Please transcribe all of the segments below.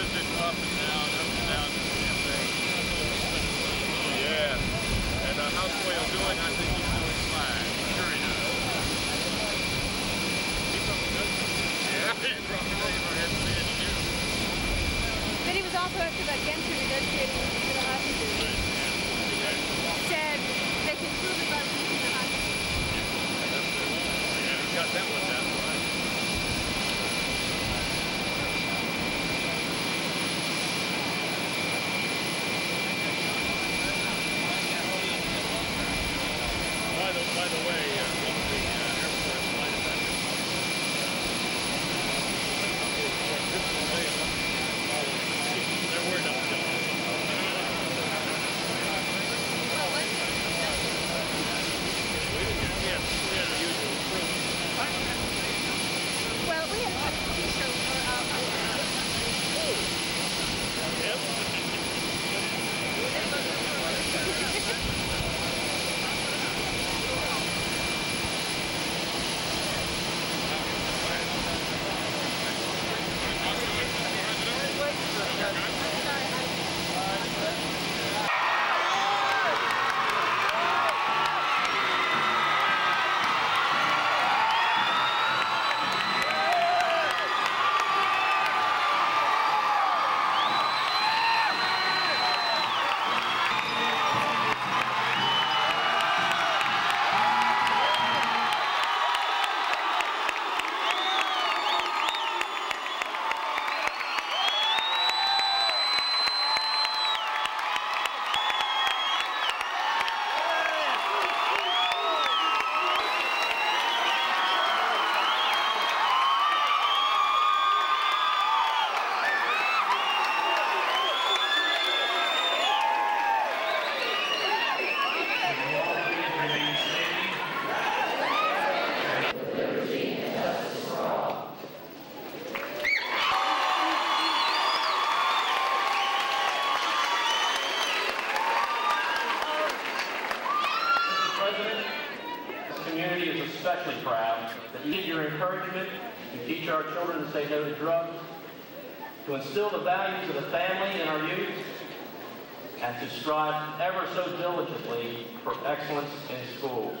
does this up and down, up and down. Yeah. And how's Will doing? I think he's doing fine. Sure he does. He's probably good. Yeah. He's probably good. But he was also active against the negotiating for the hostages. He said they can prove it by releasing the hostages. Yeah, we got that one down. By the way, one of the airport flight attendants they're worried about killing we had the usual crew. Well, we had a TV show for our to instill the values of the family in our youth, and to strive ever so diligently for excellence in schools.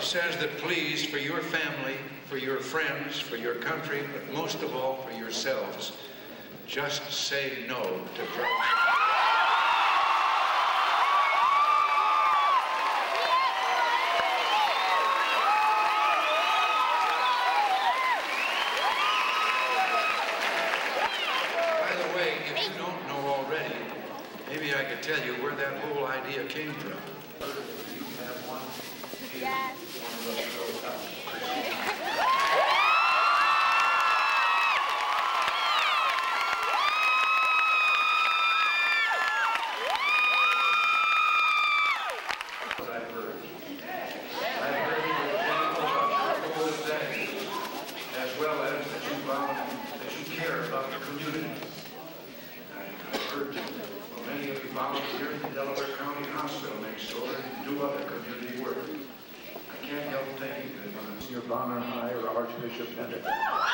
Says that please, for your family, for your friends, for your country, but most of all for yourselves, just say no to drugs. Bonner High or Archbishop Bevilacqua.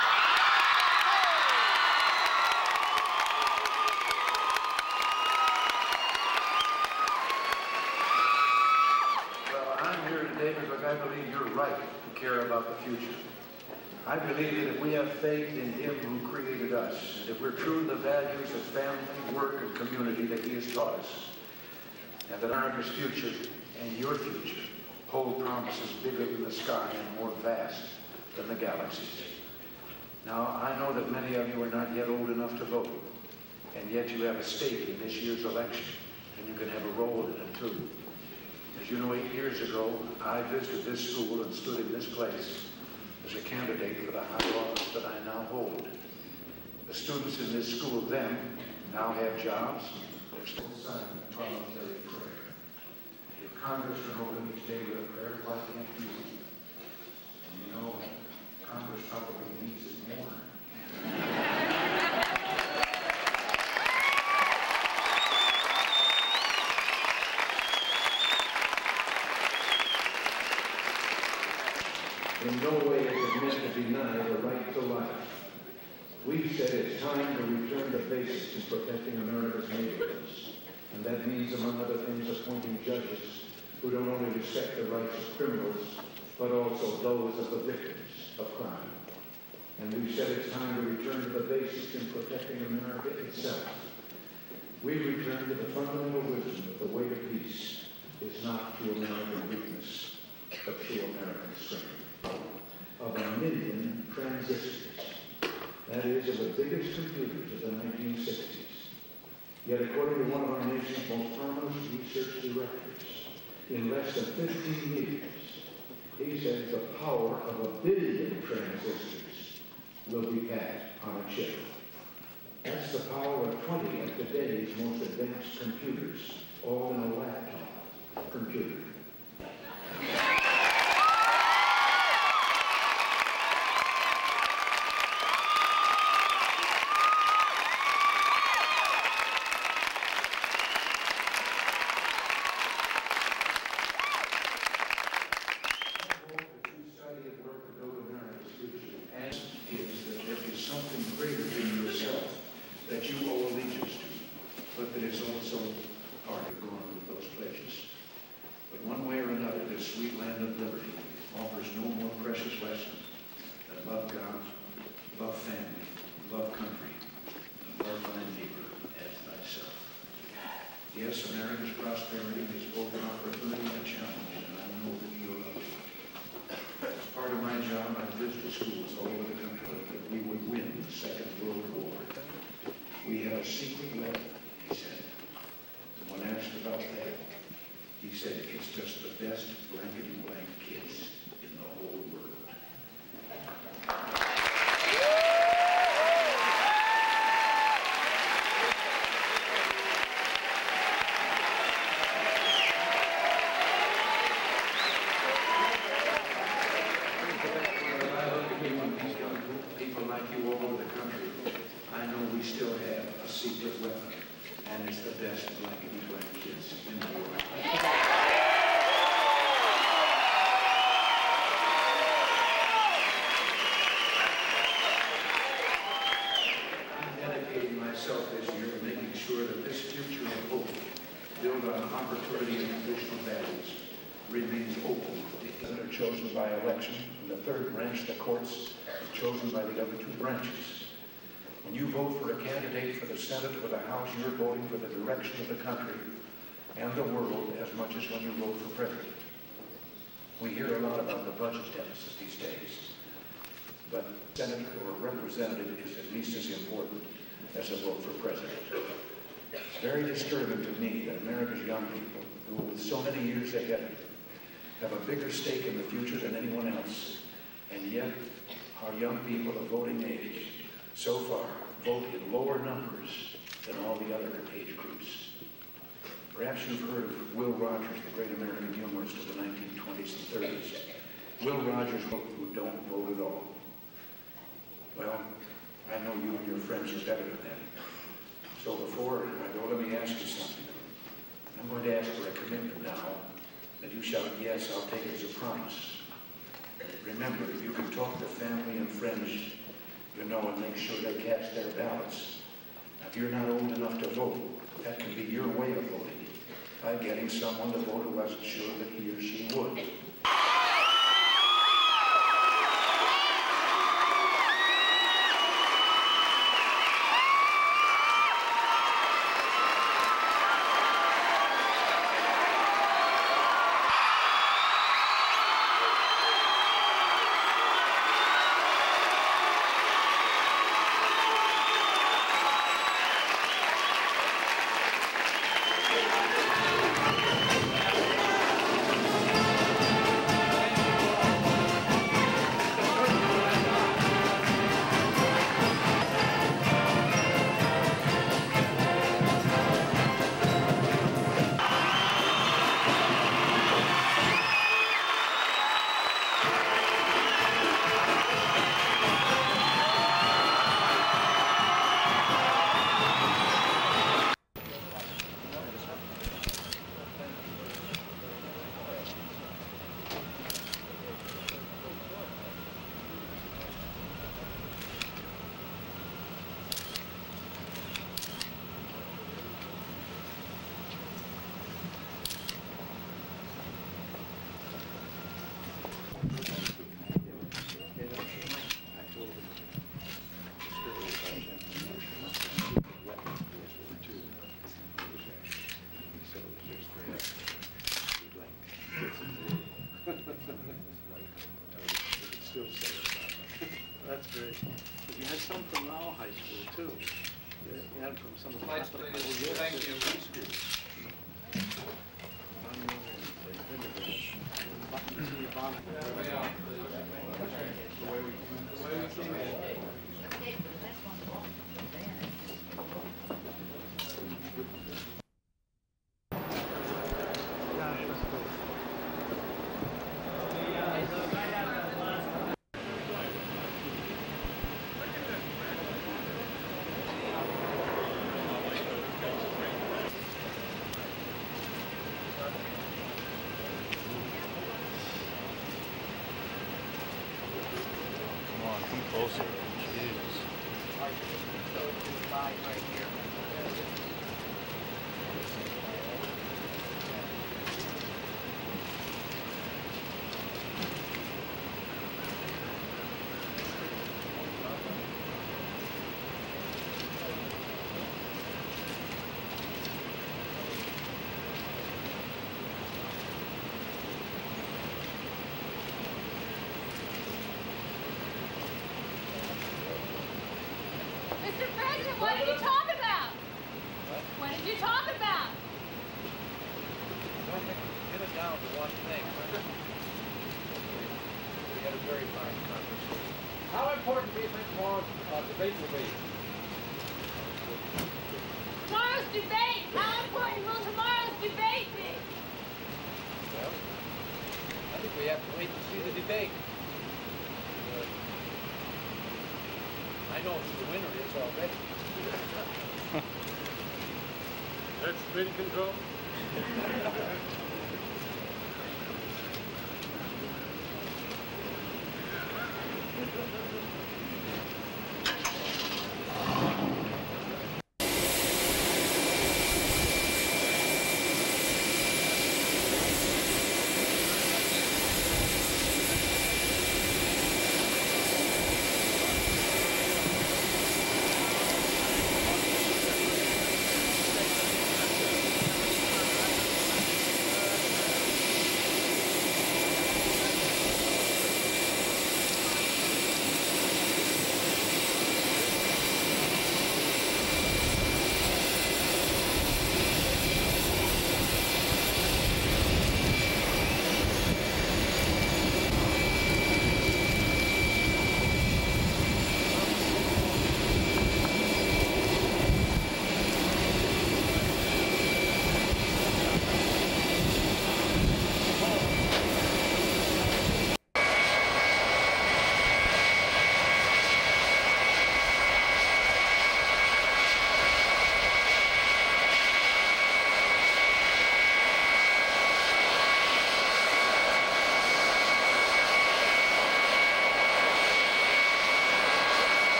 Well, I'm here today because I believe you're right to care about the future. I believe that if we have faith in Him who created us, and if we're true to the values of family, work, and community that He has taught us, and that America's future and your future hold promises bigger than the sky and more vast than the galaxies. Now, I know that many of you are not yet old enough to vote, and yet you have a stake in this year's election, and you can have a role in it too. As you know, 8 years ago, I visited this school and stood in this place as a candidate for the high office that I now hold. The students in this school then now have jobs. They're still signing voluntary prayer. If Congress can open each day with a prayer, why can't you? And you know, Congress probably needs it more. In no way is it meant to deny the right to life. We've said it's time to return to basics in protecting America's neighborhoods. And that means, among other things, appointing judges who don't only respect the rights of criminals, but also those of the victims of crime. And we've said it's time to return to the basics in protecting America itself. We return to the fundamental wisdom that the way to peace is not through American weakness, but through American strength. Of a million transistors, that is, of the biggest computers of the 1960s. Yet according to one of our nation's most prominent research directors, in less than 15 years, he says the power of 1 billion transistors will be packed on a chip. That's the power of 20 of today's most advanced computers, all in a laptop computer. Yes, America's prosperity is both an opportunity and a challenge, and I know that you'll love it. As part of my job, I visited schools all over the country that we would win the Second World War. We had a secret weapon, he said. When asked about that, he said, it's just the best blankety-blank kiss in the whole world. Chosen by election, and the third branch, the courts, is chosen by the other two branches. When you vote for a candidate for the Senate or the House, you're voting for the direction of the country and the world as much as when you vote for president. We hear a lot about the budget deficit these days, but senator or representative is at least as important as a vote for president. It's very disturbing to me that America's young people, who with so many years ahead of them, have a bigger stake in the future than anyone else. And yet, our young people of voting age, so far, vote in lower numbers than all the other age groups. Perhaps you've heard of Will Rogers, the great American humorist of the 1920s and 30s. Will Rogers wrote, who don't vote at all. Well, I know you and your friends are better than that. So before I go, let me ask you something. I'm going to ask for a commitment now that you shout yes, I'll take it as a promise. Remember, you can talk to family and friends, you know, and make sure they cast their ballots. Now, if you're not old enough to vote, that can be your way of voting, by getting someone to vote who wasn't sure that he or she would. had some from our high school, too. We had from some of the hospitals. Thank you. Closer. Jesus. So it's just live right here. That's speed control.